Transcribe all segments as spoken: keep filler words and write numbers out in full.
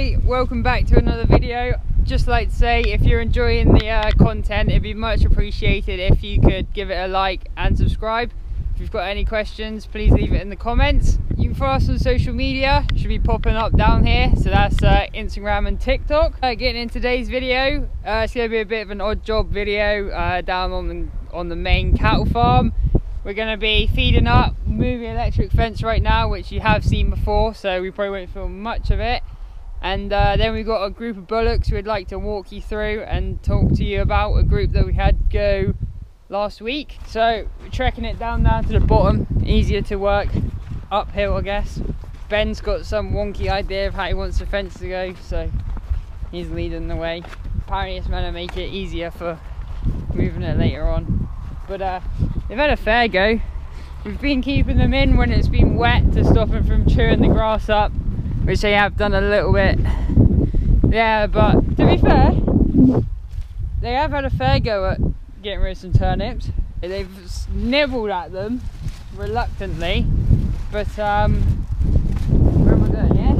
everybody, welcome back to another video. Just like to say, if you're enjoying the uh, content, it'd be much appreciated if you could give it a like and subscribe. If you've got any questions, please leave it in the comments. You can follow us on social media, should be popping up down here, so that's uh, Instagram and TikTok. Uh, getting in today's video, uh, it's gonna be a bit of an odd job video uh, down on the, on the main cattle farm. We're gonna be feeding up, moving electric fence right now, which you have seen before, so we probably won't film much of it. And uh, then we've got a group of bullocks we'd like to walk you through and talk to you about a group that we had go last week. So we're trekking it down down to the bottom, easier to work uphill, I guess. Ben's got some wonky idea of how he wants the fence to go, so he's leading the way. Apparently it's meant to make it easier for moving it later on. But uh, they've had a fair go. We've been keeping them in when it's been wet to stop them from chewing the grass up, which they have done a little bit. Yeah, but to be fair, they have had a fair go at getting rid of some turnips. They've nibbled at them reluctantly, but um, where am I going? Yeah.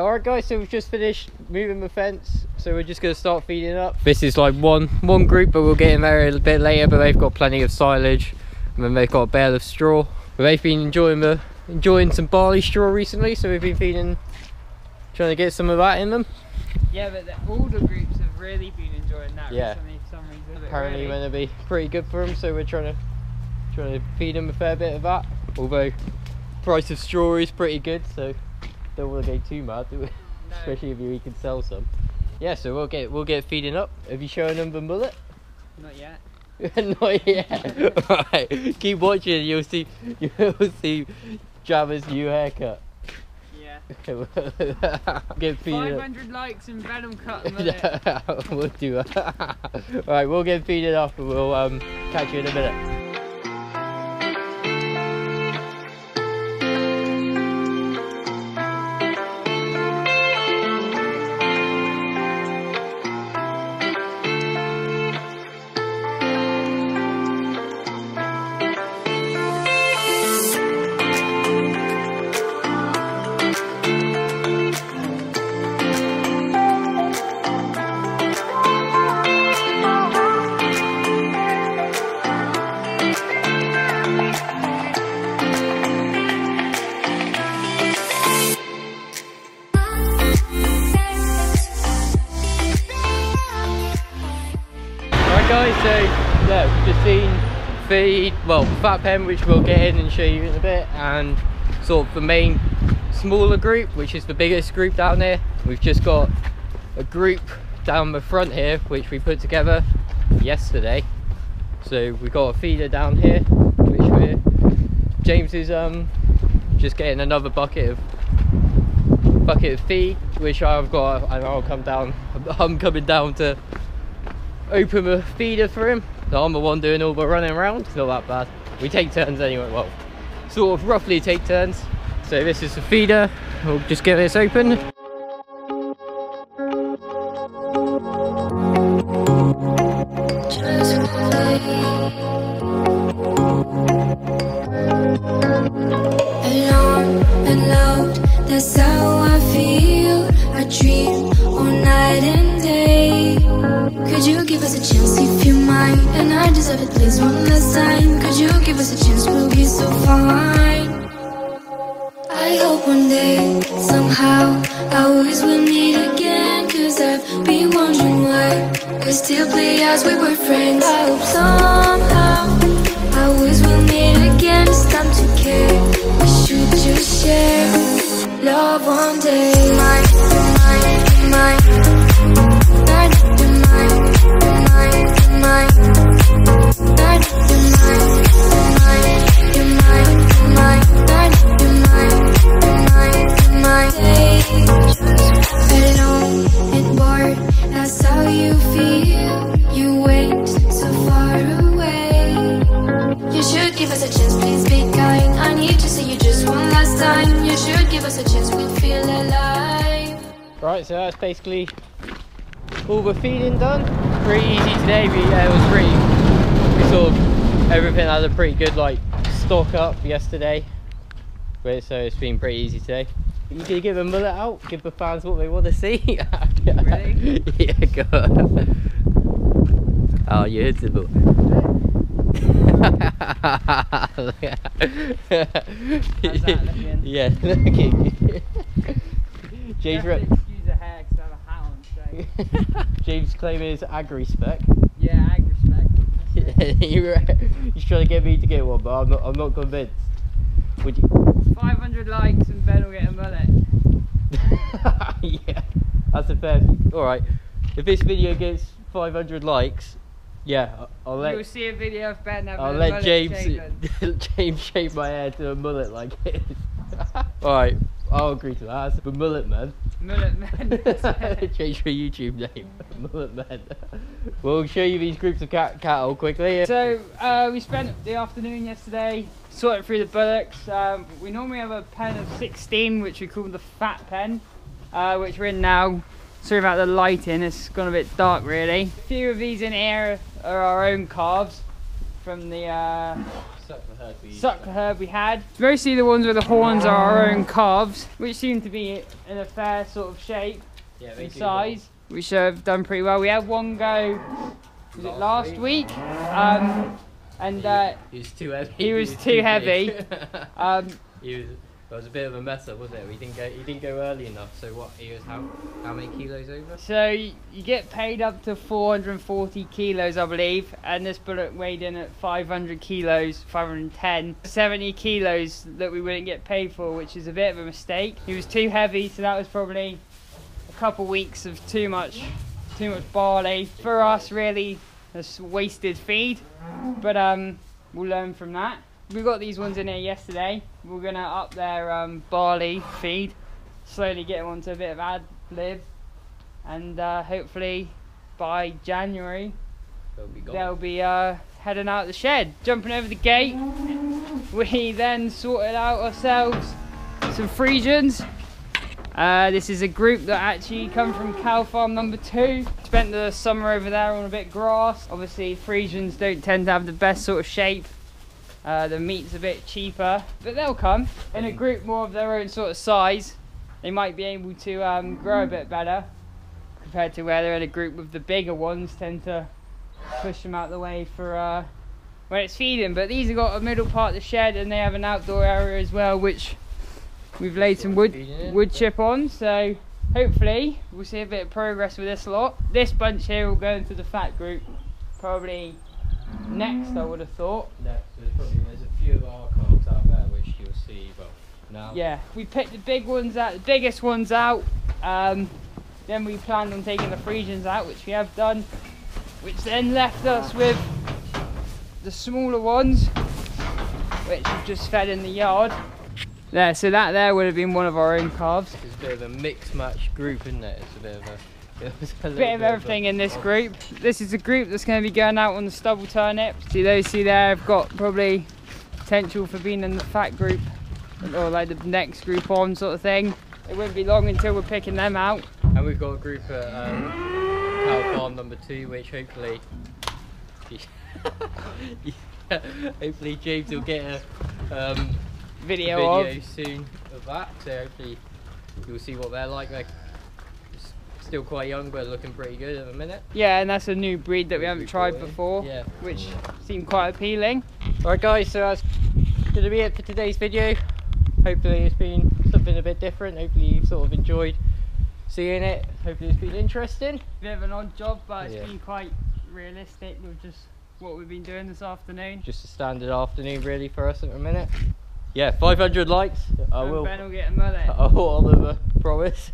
Alright guys, so we've just finished moving the fence, so we're just going to start feeding up. This is like one one group, but we'll get in there a bit later. But they've got plenty of silage. And then they've got a bale of straw. But they've been enjoying the enjoying some barley straw recently, so we've been feeding, trying to get some of that in them. Yeah, but the older groups have really been enjoying that yeah. recently for some reason. Apparently really. Going to be pretty good for them, so we're trying to trying to feed them a fair bit of that. Although price of straw is pretty good, so don't want to go too mad, do we? No. Especially if we can sell some. Yeah, so we'll get we'll get feeding up. Have you shown them the mullet? Not yet. Not yet. Right, keep watching. You'll see. You'll see Jammer's new haircut. Yeah. Get feeding. five hundred likes and Venom cut. We'll do that. Right, we'll get feeding up and we'll um catch you in a minute. Feed, well, Fat Pen, which we'll get in and show you in a bit, and sort of the main smaller group, which is the biggest group down there. We've just got a group down the front here which we put together yesterday, so we've got a feeder down here which we're James is um just getting another bucket of bucket of feed, which I've got, and I'll come down I'm coming down to open the feeder for him. So I'm the one doing all the running around. It's not that bad. We take turns anyway, well, sort of roughly take turns. So this is the feeder. We'll just get this open. Alone and loud, that's how I feel. I dream all night and day. Could you give us a chance if you mind? And I deserve it, please, one last time. Could you give us a chance, we'll be so fine. I hope one day, somehow, always we'll meet again. Cause I've been wondering why we still play as we were friends. I hope somehow, always we'll meet again. It's time to care, we should just share love one day. Mine, mine, mine, mine, mine, mine. You're mine, you're mine, you're mine, you're mine, you're mine, you're mine, you're mine. Alone and bored, that's how you feel. You wait so far away. You should give us a chance, please be kind. I need to see you just one last time. You should give us a chance, we'll feel alive. Right, so that's basically all the feeding done. Pretty easy today. We uh, it was pretty. We sort of everything had a pretty good like stock up yesterday, but so it's been pretty easy today. You gonna give a mullet out? Give the fans what they want to see? Really? Yeah, go on. Oh, you're irritable. How's that looking? Yeah, looking. James, re excuse the hair because I have a hat on, so. James claiming his agri spec. Yeah, agri spec. He's trying to get me to get one, but I'm not, I'm not convinced. Would you? five hundred likes and Ben will get a mullet. Yeah, that's a fair. Alright, if this video gets five hundred likes, yeah, I'll let. You'll see a video of Ben having I'll a let mullet James, James shave my hair to a mullet like this. Alright, I'll agree to that. That's the mullet man. Mullet man. Change your YouTube name. Mullet man. We'll show you these groups of cat cattle quickly. So uh, we spent the afternoon yesterday sorting through the bullocks. Um, we normally have a pen of sixteen, which we call the fat pen, uh, which we're in now. Sorry about the lighting; it's gone a bit dark, really. A few of these in here are our own calves from the uh, suck the herd we, suck the herd we had. Mostly the ones with the horns are our own calves, which seem to be in a fair sort of shape yeah, and size. Well. We should have done pretty well. We had one go. Was last it last week? week? Um, and uh, he, he was too heavy. He was, he was too, too heavy. um, he was. It was a bit of a mess up, wasn't it? He didn't go. He didn't go early enough. So what? He was how? How many kilos over? So you, you get paid up to four hundred and forty kilos, I believe, and this bullock weighed in at five hundred kilos, five hundred and ten, seventy kilos that we wouldn't get paid for, which is a bit of a mistake. He was too heavy, so that was probably a couple weeks of too much, too much barley for us. Really, that's wasted feed. But um, we'll learn from that. We got these ones in here yesterday. We're gonna up their um, barley feed, slowly get them onto a bit of ad lib, and uh, hopefully by January they'll be, gone. They'll be uh, heading out the shed. Jumping over the gate, we then sorted out ourselves some Friesians. Uh, this is a group that actually come from cow farm number two. Spent the summer over there on a bit of grass. Obviously Friesians don't tend to have the best sort of shape. Uh, the meat's a bit cheaper, but they'll come in a group more of their own sort of size. They might be able to um, grow a bit better compared to where they're in a group with the bigger ones tend to push them out the way for uh, when it's feeding. But these have got a middle part of the shed, and they have an outdoor area as well, which we've laid some wood wood chip on. So hopefully we'll see a bit of progress with this lot. This bunch here will go into the fat group, probably. Next, I would have thought. Next, there's probably there's a few of our calves out there which you'll see, but now. Yeah, we picked the big ones out, the biggest ones out. Um, then we planned on taking the Friesians out, which we have done, which then left us with the smaller ones, which we've just fed in the yard. There, so that there would have been one of our own calves. It's a bit of a mixed match group, isn't it? It's a bit of a. Bit of everything in this group. This is a group that's going to be going out on the stubble turnip. See those see there have got probably potential for being in the fat group or like the next group on sort of thing. It wouldn't be long until we're picking them out. And we've got a group at um, cow farm number two, which hopefully hopefully James will get a um, video, video of. soon of that. So hopefully you'll see what they're like. They're still quite young, but looking pretty good at the minute. Yeah, and that's a new breed that we haven't tried before, yeah. Which seemed quite appealing. Alright guys, so that's going to be it for today's video. Hopefully it's been something a bit different. Hopefully you've sort of enjoyed seeing it. Hopefully it's been interesting. Bit of an odd job, but it's been quite realistic with just what we've been doing this afternoon. Just a standard afternoon really for us at the minute. Yeah, five hundred likes. I will, Ben will get a mullet. I will, Oliver, promise.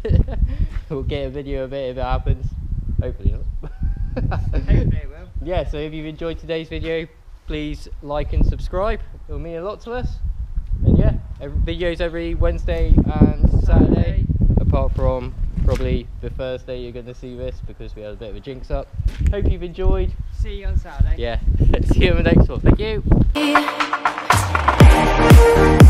We'll get a video of it if it happens. Hopefully not. Hopefully it will. Yeah, so if you've enjoyed today's video, please like and subscribe. It'll mean a lot to us. And yeah, every, videos every Wednesday and Saturday, Saturday, apart from probably the Thursday you're going to see this because we had a bit of a jinx up. Hope you've enjoyed. See you on Saturday. Yeah, see you in the next one. Thank you. Thank you.